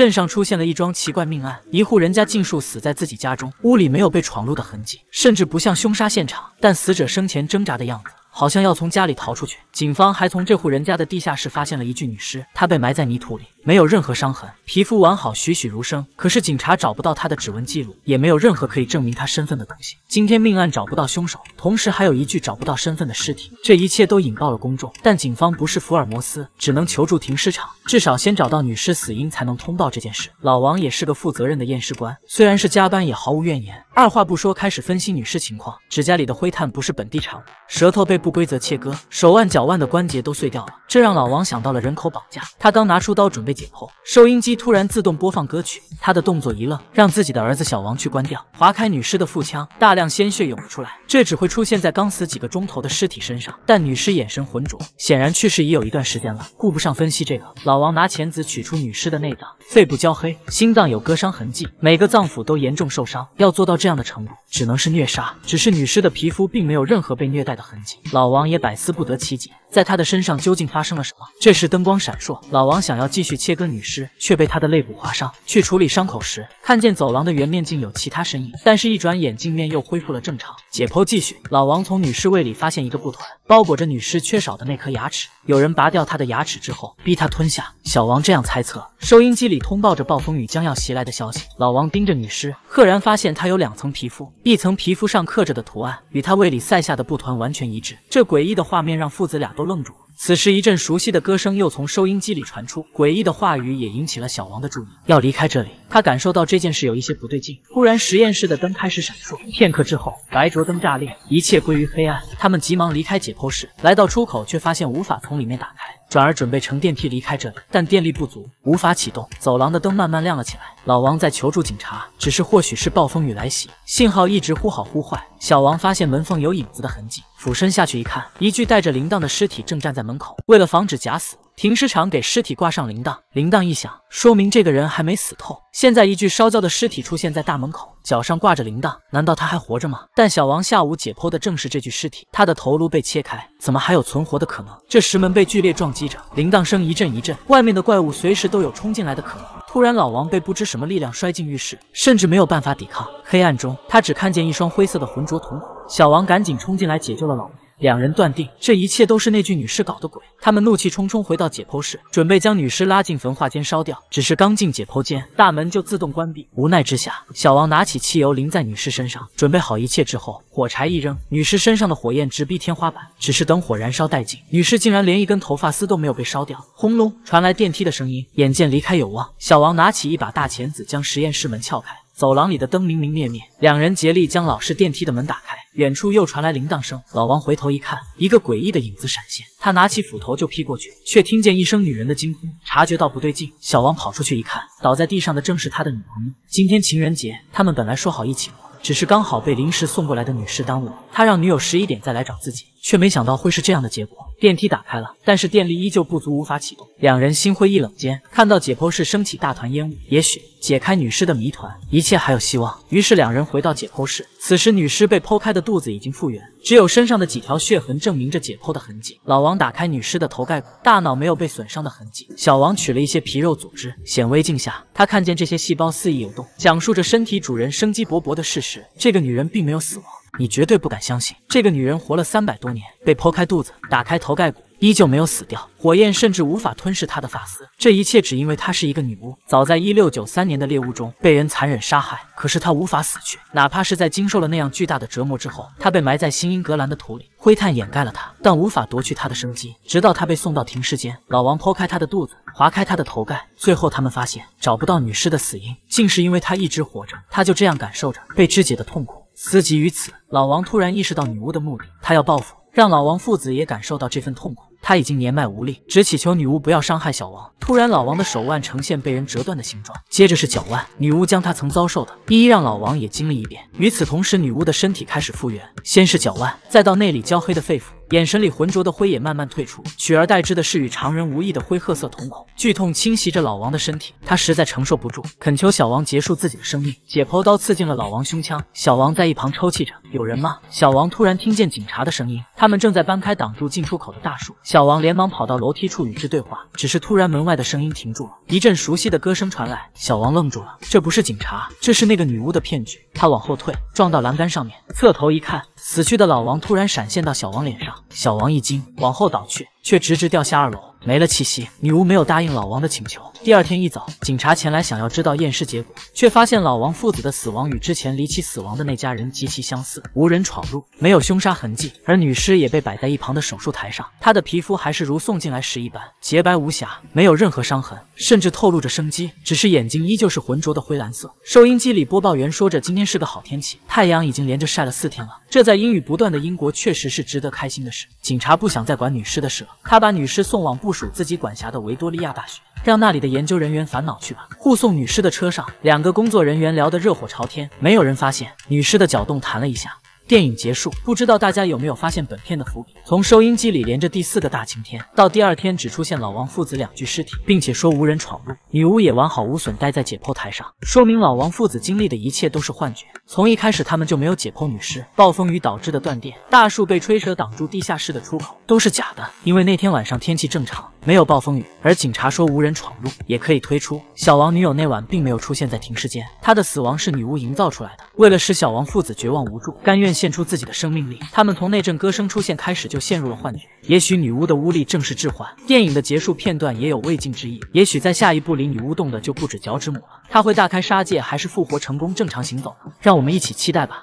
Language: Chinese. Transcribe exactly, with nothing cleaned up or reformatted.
镇上出现了一桩奇怪命案，一户人家尽数死在自己家中，屋里没有被闯入的痕迹，甚至不像凶杀现场。但死者生前挣扎的样子，好像要从家里逃出去。警方还从这户人家的地下室发现了一具女尸，她被埋在泥土里，没有任何伤痕，皮肤完好，栩栩如生。可是警察找不到她的指纹记录，也没有任何可以证明她身份的东西。今天命案找不到凶手，同时还有一具找不到身份的尸体，这一切都引爆了公众。但警方不是福尔摩斯，只能求助停尸场，至少先找到女尸死因才能通报这件事。老王也是个负责任的验尸官，虽然是加班也毫无怨言。二话不说开始分析女尸情况，指甲里的灰炭不是本地产物，舌头被不规则切割，手腕脚腕的关节都碎掉了，这让老王想到了人口绑架。他刚拿出刀准备解剖，收音机突然自动播放歌曲，他的动作一愣，让自己的儿子小王去关掉，划开女尸的腹腔，大量鲜血涌了出来，这只会出现在刚死几个钟头的尸体身上。但女尸眼神浑浊，显然去世已有一段时间了，顾不上分析这个。老王拿钳子取出女尸的内脏，肺部焦黑，心脏有割伤痕迹，每个脏腑都严重受伤，要做到这样的程度只能是虐杀。只是女尸的皮肤并没有任何被虐待的痕迹，老王也百思不得其解，在她的身上究竟发生了什么？这时灯光闪烁，老王想要继续切割女尸，却被她的肋骨划伤。去处理伤口时，看见走廊的圆面镜有其他身影，但是一转眼镜面又恢复了正常。解剖继续，老王从女尸胃里发现一个布团，包裹着女尸缺少的那颗牙齿，有人拔掉她的牙齿之后，逼她吞下。小王这样猜测。收音机里通报着暴风雨将要袭来的消息。老王盯着女尸，赫然发现她有两层皮肤，一层皮肤上刻着的图案与她胃里塞下的布团完全一致。这诡异的画面让父子俩都愣住了。此时一阵熟悉的歌声又从收音机里传出，诡异的话语也引起了小王的注意。要离开这里，他感受到这件事有一些不对劲。突然实验室的灯开始闪烁，片刻之后白灼灯炸裂，一切归于黑暗。他们急忙离开解剖室，来到出口却发现无法从里面打开，转而准备乘电梯离开这里，但电力不足，无法启动。走廊的灯慢慢亮了起来，老王在求助警察，只是或许是暴风雨来袭，信号一直忽好忽坏。小王发现门缝有影子的痕迹，俯身下去一看，一具带着铃铛的尸体正站在门口。为了防止假死，停尸场给尸体挂上铃铛，铃铛一响，说明这个人还没死透。现在一具烧焦的尸体出现在大门口，脚上挂着铃铛，难道他还活着吗？但小王下午解剖的正是这具尸体，他的头颅被切开，怎么还有存活的可能？这时门被剧烈撞击着，铃铛声一阵一阵，外面的怪物随时都有冲进来的可能。突然老王被不知什么力量摔进浴室，甚至没有办法抵抗。黑暗中，他只看见一双灰色的浑浊瞳孔。小王赶紧冲进来解救了老王。两人断定这一切都是那具女尸搞的鬼，他们怒气冲冲回到解剖室，准备将女尸拉进焚化间烧掉。只是刚进解剖间，大门就自动关闭。无奈之下，小王拿起汽油淋在女尸身上，准备好一切之后，火柴一扔，女尸身上的火焰直逼天花板。只是等火燃烧殆尽，女尸竟然连一根头发丝都没有被烧掉。轰隆，传来电梯的声音，眼见离开有望，小王拿起一把大钳子将实验室门撬开。走廊里的灯明明灭灭，两人竭力将老式电梯的门打开。远处又传来铃铛声，老王回头一看，一个诡异的影子闪现，他拿起斧头就劈过去，却听见一声女人的惊呼，察觉到不对劲。小王跑出去一看，倒在地上的正是他的女朋友。今天情人节，他们本来说好一起过，只是刚好被临时送过来的女士耽误了。他让女友十一点再来找自己，却没想到会是这样的结果。电梯打开了，但是电力依旧不足，无法启动。两人心灰意冷间，看到解剖室升起大团烟雾，也许解开女尸的谜团，一切还有希望。于是两人回到解剖室，此时女尸被剖开的肚子已经复原，只有身上的几条血痕证明着解剖的痕迹。老王打开女尸的头盖骨，大脑没有被损伤的痕迹。小王取了一些皮肉组织，显微镜下，他看见这些细胞肆意游动，讲述着身体主人生机勃勃的事实。这个女人并没有死亡。你绝对不敢相信，这个女人活了三百多年，被剖开肚子，打开头盖骨，依旧没有死掉，火焰甚至无法吞噬她的发丝。这一切只因为她是一个女巫，早在一六九三年的猎巫中被人残忍杀害，可是她无法死去，哪怕是在经受了那样巨大的折磨之后，她被埋在新英格兰的土里，灰炭掩盖了她，但无法夺去她的生机，直到她被送到停尸间。老王剖开她的肚子，划开她的头盖，最后他们发现找不到女尸的死因，竟是因为她一直活着。她就这样感受着被肢解的痛苦。思及于此，老王突然意识到女巫的目的，他要报复，让老王父子也感受到这份痛苦。他已经年迈无力，只祈求女巫不要伤害小王。突然老王的手腕呈现被人折断的形状，接着是脚腕，女巫将他曾遭受的一一让老王也经历一遍。与此同时，女巫的身体开始复原，先是脚腕，再到内里焦黑的肺腑，眼神里浑浊的灰也慢慢退出，取而代之的是与常人无异的灰褐色瞳孔。剧痛侵袭着老王的身体，他实在承受不住，恳求小王结束自己的生命。解剖刀刺进了老王胸腔，小王在一旁抽泣着。有人吗？小王突然听见警察的声音，他们正在搬开挡住进出口的大树。小王连忙跑到楼梯处与之对话，只是突然门外的声音停住了，一阵熟悉的歌声传来，小王愣住了，这不是警察，这是那个女巫的骗局。他往后退，撞到栏杆上面，侧头一看，死去的老王突然闪现到小王脸上，小王一惊，往后倒去，却直直掉下二楼。 没了气息，女巫没有答应老王的请求。第二天一早，警察前来想要知道验尸结果，却发现老王父子的死亡与之前离奇死亡的那家人极其相似，无人闯入，没有凶杀痕迹，而女尸也被摆在一旁的手术台上，她的皮肤还是如送进来时一般洁白无瑕，没有任何伤痕，甚至透露着生机，只是眼睛依旧是浑浊的灰蓝色。收音机里播报员说着：“今天是个好天气，太阳已经连着晒了四天了。”这在阴雨不断的英国确实是值得开心的事。警察不想再管女尸的事了，他把女尸送往不。 部署自己管辖的维多利亚大学，让那里的研究人员烦恼去吧。护送女尸的车上，两个工作人员聊得热火朝天，没有人发现女尸的搅动弹了一下。 电影结束，不知道大家有没有发现本片的伏笔？从收音机里连着第四个大晴天，到第二天只出现老王父子两具尸体，并且说无人闯入，女巫也完好无损待在解剖台上，说明老王父子经历的一切都是幻觉。从一开始他们就没有解剖女尸，暴风雨导致的断电，大树被吹折挡住地下室的出口，都是假的，因为那天晚上天气正常，没有暴风雨。而警察说无人闯入，也可以推出小王女友那晚并没有出现在停尸间，她的死亡是女巫营造出来的。为了使小王父子绝望无助，甘愿 献出自己的生命力，他们从那阵歌声出现开始就陷入了幻觉。也许女巫的巫力正是致幻。电影的结束片段也有未尽之意。也许在下一部里，女巫动的就不止脚趾母了，她会大开杀戒，还是复活成功正常行走呢？让我们一起期待吧。